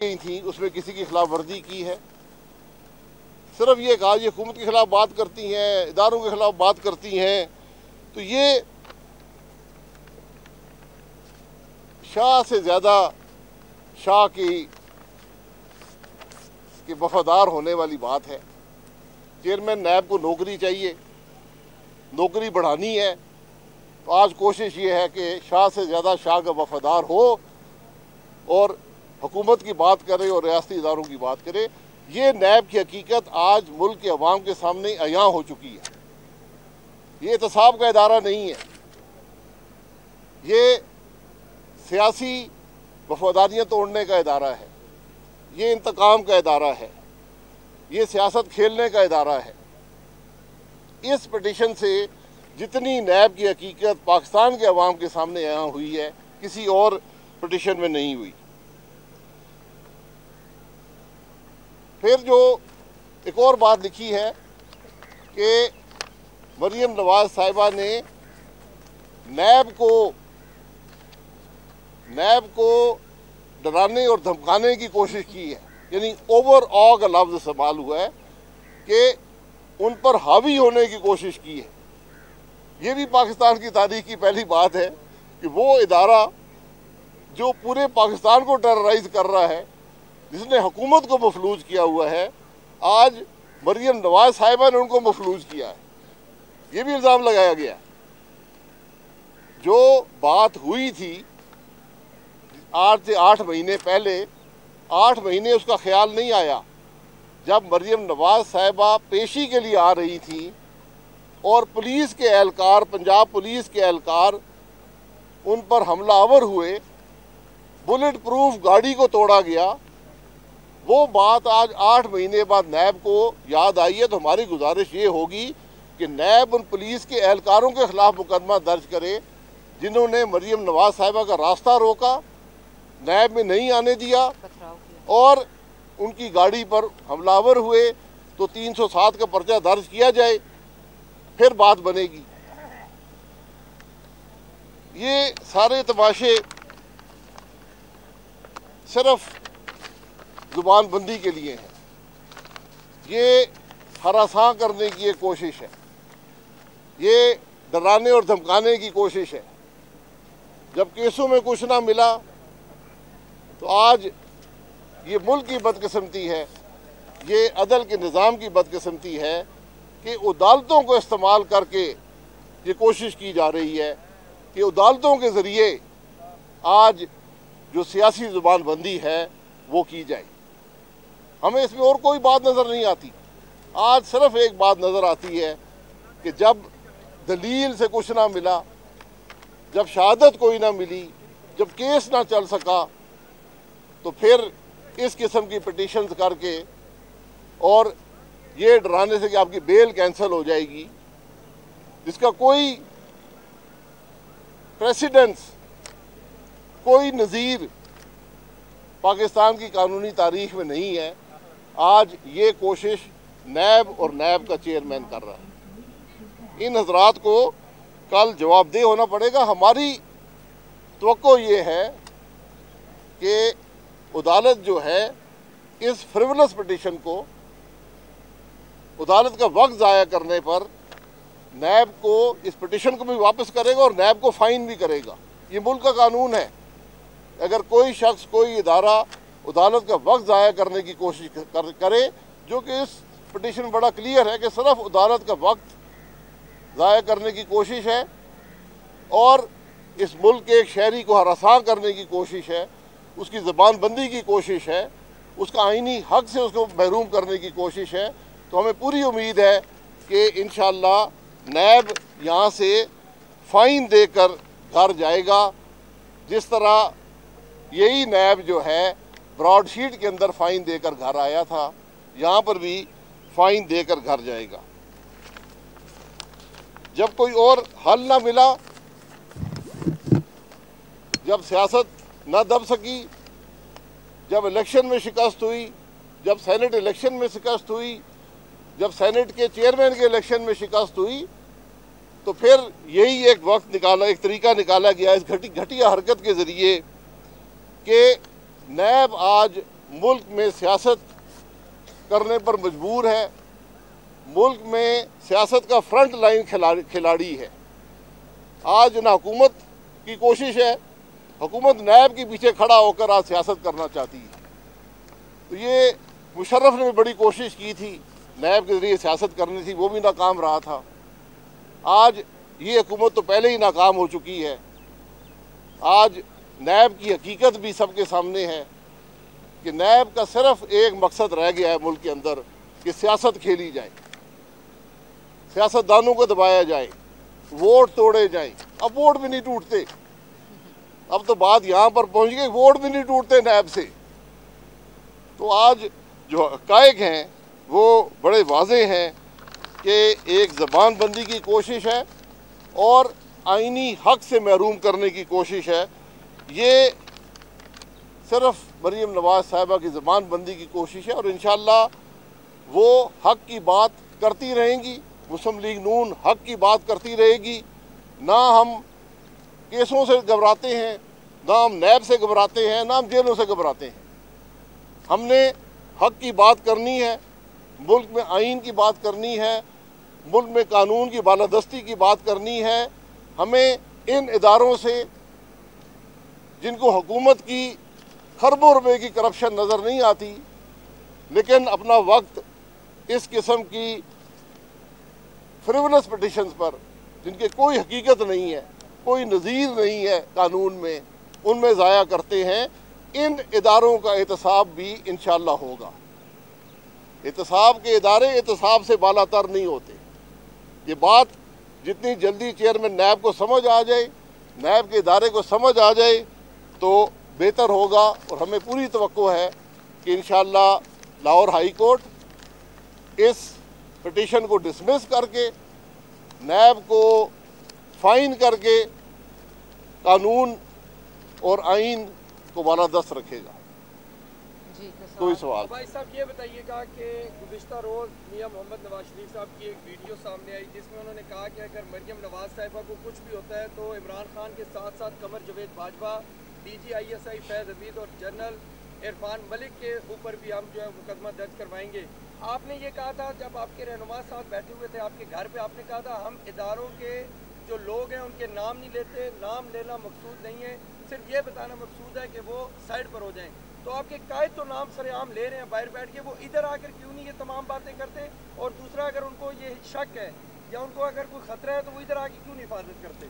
गई थी उसमें किसी की खिलाफ वर्जी की है। सिर्फ ये कहा ये हुकूमत के खिलाफ बात करती हैं, इदारों के खिलाफ बात करती हैं, तो ये शाह से ज़्यादा शाह की वफादार होने वाली बात है। चेयरमैन नैब को नौकरी चाहिए, नौकरी बढ़ानी है, तो आज कोशिश ये है कि शाह से ज़्यादा शाह का वफादार हो और हुकूमत की बात करे और रियासती इदारों की बात करे। ये नैब की हकीकत आज मुल्क के अवाम के सामने आया हो चुकी है। ये एहतसाब का इदारा नहीं है, ये सियासी वफादारियाँ तोड़ने का इदारा है, ये इंतकाम का इदारा है, ये सियासत खेलने का इदारा है। इस पटिशन से जितनी नैब की हकीकत पाकिस्तान के अवाम के सामने आया हुई है, किसी और पटिशन में नहीं हुई। फिर जो एक और बात लिखी है कि मरीम नवाज साहिबा ने नैब को डराने और धमकाने की कोशिश की है, यानी ओवर ऑ का लफ्ज़ इस्तेमाल हुआ है कि उन पर हावी होने की कोशिश की है। ये भी पाकिस्तान की तारीख की पहली बात है कि वो इदारा जो पूरे पाकिस्तान को टेरराइज कर रहा है, जिसने हुकूमत को मफलूज किया हुआ है, आज मरीम नवाज साहिबा ने उनको मफलूज किया है। ये भी इल्ज़ाम लगाया गया। जो बात हुई थी 8 से 8 महीने पहले, 8 महीने उसका ख्याल नहीं आया। जब मरीम नवाज साहिबा पेशी के लिए आ रही थी और पुलिस के एहलकार, पंजाब पुलिस के एहलकार उन पर हमलावर हुए, बुलेट प्रूफ गाड़ी को तोड़ा गया, वो बात आज 8 महीने बाद नैब को याद आई है। तो हमारी गुजारिश ये होगी कि नैब उन पुलिस के एहलकारों के ख़िलाफ़ मुकदमा दर्ज करे जिन्होंने मरीम नवाज साहिबा का रास्ता रोका, नैब में नहीं आने दिया और उनकी गाड़ी पर हमलावर हुए, तो 307 का पर्चा दर्ज किया जाए, फिर बात बनेगी। ये सारे तमाशे सिर्फ जुबानबंदी के लिए है, ये हरासा करने की एक कोशिश है, ये डराने और धमकाने की कोशिश है। जब केसों में कुछ ना मिला तो आज ये मुल्क की बदकिस्मती है, ये अदल के निज़ाम की बदकिस्मती है कि अदालतों को इस्तेमाल करके ये कोशिश की जा रही है कि अदालतों के ज़रिए आज जो सियासी ज़ुबानबंदी है वो की जाए। हमें इसमें और कोई बात नज़र नहीं आती। आज सिर्फ एक बात नज़र आती है कि जब दलील से कुछ ना मिला, जब शहादत कोई ना मिली, जब केस ना चल सका, तो फिर इस किस्म की पटिशन्स करके और ये डराने से कि आपकी बेल कैंसिल हो जाएगी, जिसका कोई प्रेसिडेंस, कोई नज़ीर पाकिस्तान की कानूनी तारीख में नहीं है, आज ये कोशिश नैब और नैब का चेयरमैन कर रहा है। इन हजरात को कल जवाबदेह होना पड़ेगा। हमारी तवक्को ये है कि अदालत जो है इस फ्रिवलस पटिशन को, अदालत का वक्त ज़ाया करने पर नैब को इस पटिशन को भी वापस करेगा और नैब को फ़ाइन भी करेगा। ये मुल्क का कानून है। अगर कोई शख्स, कोई इदारा अदालत का वक्त ज़ाया करने की कोशिश करे, जो कि इस पटिशन बड़ा क्लियर है कि सिर्फ अदालत का वक्त ज़ाया करने की कोशिश है और इस मुल्क के एक शहरी को हरासा करने की कोशिश है, उसकी ज़बानबंदी की कोशिश है, उसका आइनी हक से उसको महरूम करने की कोशिश है। तो हमें पूरी उम्मीद है कि इंशाअल्लाह नैब यहाँ से फ़ाइन देकर घर जाएगा, जिस तरह यही नैब जो है ब्रॉडशीट के अंदर फ़ाइन देकर घर आया था, यहाँ पर भी फ़ाइन देकर घर जाएगा। जब कोई और हल ना मिला, जब सियासत ना दब सकी, जब इलेक्शन में शिकस्त हुई, जब सेनेट इलेक्शन में शिकस्त हुई, जब सेनेट के चेयरमैन के इलेक्शन में शिकस्त हुई, तो फिर यही एक वक्त निकाला, एक तरीका निकाला गया इस घटिया हरकत के ज़रिए कि नैब आज मुल्क में सियासत करने पर मजबूर है, मुल्क में सियासत का फ्रंट लाइन खिलाड़ी है। आज ना हुकूमत की कोशिश है, हुकूमत नायब के पीछे खड़ा होकर आज सियासत करना चाहती है। तो ये मुशर्रफ ने भी बड़ी कोशिश की थी, नायब के ज़रिए सियासत करनी थी, वो भी नाकाम रहा था। आज ये हुकूमत तो पहले ही नाकाम हो चुकी है। आज नायब की हकीकत भी सबके सामने है कि नायब का सिर्फ एक मकसद रह गया है मुल्क के अंदर कि सियासत खेली जाए, सियासतदानों को दबाया जाए, वोट तोड़े जाएं। अब वोट भी नहीं टूटते, अब तो बात यहाँ पर पहुँच गई, वोट भी नहीं टूटते नायब से। तो आज जो हक़ाइक़ हैं वो बड़े वाज़े हैं कि एक ज़बानबंदी की कोशिश है और आइनी हक़ से महरूम करने की कोशिश है। ये सिर्फ मरीम नवाज़ साहिबा की ज़बानबंदी की कोशिश है और इंशाअल्लाह वो हक़ की बात करती रहेंगी। मुस्लिम लीग नून हक़ की बात करती रहेगी। ना हम केसों से घबराते हैं, ना हम नैब से घबराते हैं, ना हम जेलों से घबराते हैं। हमने हक़ की बात करनी है, मुल्क में आइन की बात करनी है, मुल्क में कानून की बालादस्ती की बात करनी है। हमें इन इदारों से जिनको हुकूमत की खरबों रुपए की करप्शन नज़र नहीं आती, लेकिन अपना वक्त इस किस्म की फ्रिवलस पटिशन्स पर जिनके कोई हकीकत नहीं है, कोई नज़ीर नहीं है कानून में, उनमें ज़ाया करते हैं। इन इदारों का एहतसाब भी इंशाअल्लाह होगा। एहतसाब के इदारे एहतसाब से बालातर नहीं होते। ये बात जितनी जल्दी चेयरमैन नायब को समझ आ जाए, नायब के इदारे को समझ आ जाए तो बेहतर होगा। और हमें पूरी तवक्को है कि इंशाअल्लाह लाहौर हाई कोर्ट इस पिटीशन को डिसमिस करके, नायब को फाइन करके, कानून और आइन को बालादस्त रखेगा। कोई सवाल भाई साहब ये बताइएगा कि गुज़िश्ता रोज़ मियां मोहम्मद नवाज शरीफ साहब की एक वीडियो सामने आई जिसमें उन्होंने कहा कि अगर मरियम नवाज साहिबा को कुछ भी होता है तो इमरान खान के साथ साथ कमर जावेद बाजवा, DG ISI फैज़ अबीद और जनरल इरफान मलिक के ऊपर भी हम जो है मुकदमा दर्ज करवाएंगे। आपने ये कहा था जब आपके रहनुमा साहब बैठे हुए थे आपके घर पे, आपने कहा था हम इदारों के जो लोग हैं उनके नाम नहीं लेते, नाम लेना मकसूद नहीं है, सिर्फ ये बताना मकसूद है कि वो साइड पर हो जाएं। तो आपके कायद तो नाम सरेआम ले रहे हैं बाहर बैठ के, वो इधर आकर क्यों नहीं ये तमाम बातें करते? और दूसरा, अगर उनको ये शक है या उनको अगर कोई ख़तरा है तो वो इधर आके क्यों नहीं हिफाजत करते?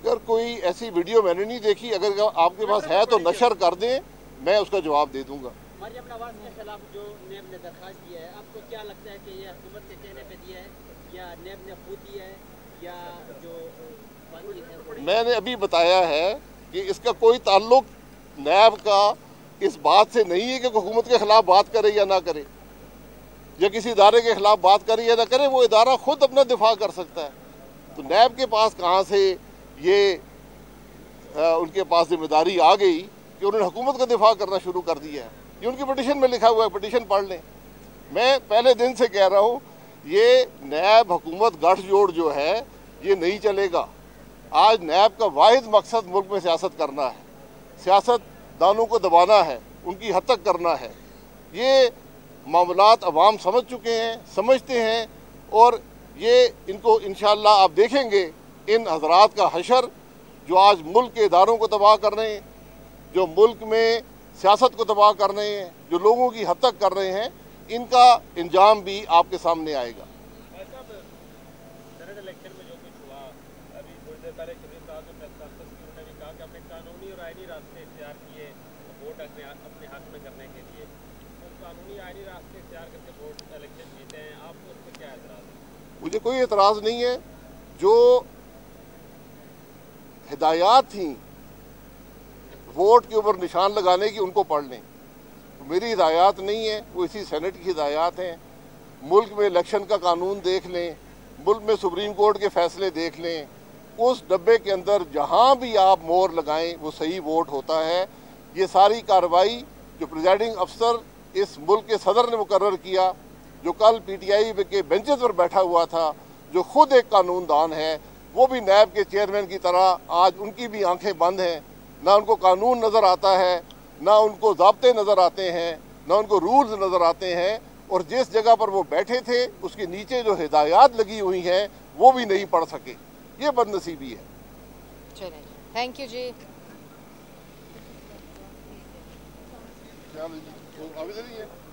अगर कोई ऐसी वीडियो मैंने नहीं देखी, अगर आपके पास है तो नशर कर दें, मैं उसका जवाब दे दूंगा। मरियम नवाज के खिलाफ जो नेब ने दरख्वास्त दिया है, आपको क्या लगता है कि ये हुकूमत के कहने पे दिया है या नेब ने खुद दिया है या जो? मैंने अभी बताया है कि इसका कोई ताल्लुक नेब का इस बात से नहीं है कि हुकूमत के खिलाफ बात करे या ना करे, या किसी इदारे के खिलाफ बात करे या ना करे। वो इदारा खुद अपना दिफा कर सकता है। तो नेब के पास कहाँ से ये उनके पास जिम्मेदारी आ गई कि उन्होंने हुकूमत का दिफा करना शुरू कर दिया है? ये उनकी पटिशन में लिखा हुआ है, पटिशन पढ़ लें। मैं पहले दिन से कह रहा हूँ ये नायब हुकूमत गठजोड़ जो है ये नहीं चलेगा। आज नायब का वाहिद मकसद मुल्क में सियासत करना है, सियासतदानों को दबाना है, उनकी हद तक करना है। ये मामलात अवाम समझ चुके हैं, समझते हैं, और ये इनको इंशाअल्लाह आप देखेंगे इन हजरात का हशर जो आज मुल्क के इदारों को तबाह कर रहे हैं, जो मुल्क में सियासत को तबाह कर रहे हैं, जो लोगों की हद तक कर रहे हैं, इनका इंजाम भी आपके सामने आएगा। मुझे कोई एतराज़ नहीं है। जो हिदायत थी वोट के ऊपर निशान लगाने की, उनको पढ़ लें। मेरी हिदायत नहीं है, वो इसी सेनेट की हिदायत हैं। मुल्क में इलेक्शन का कानून देख लें, मुल्क में सुप्रीम कोर्ट के फैसले देख लें। उस डब्बे के अंदर जहां भी आप मोहर लगाएं वो सही वोट होता है। ये सारी कार्रवाई जो प्रिजाइडिंग अफसर इस मुल्क के सदर ने मुकर्रर किया, जो कल PTI के बेंचेस पर बैठा हुआ था, जो खुद एक कानूनदान है, वो भी नायब के चेयरमैन की तरह आज उनकी भी आँखें बंद हैं, ना उनको कानून नज़र आता है, ना उनको ज़ाब्ते नज़र आते हैं, ना उनको रूल्स नज़र आते हैं, और जिस जगह पर वो बैठे थे उसके नीचे जो हिदायत लगी हुई हैं वो भी नहीं पढ़ सके। ये बदनसीबी है। चलिए, थैंक यू जी। क्या अभी नहीं है।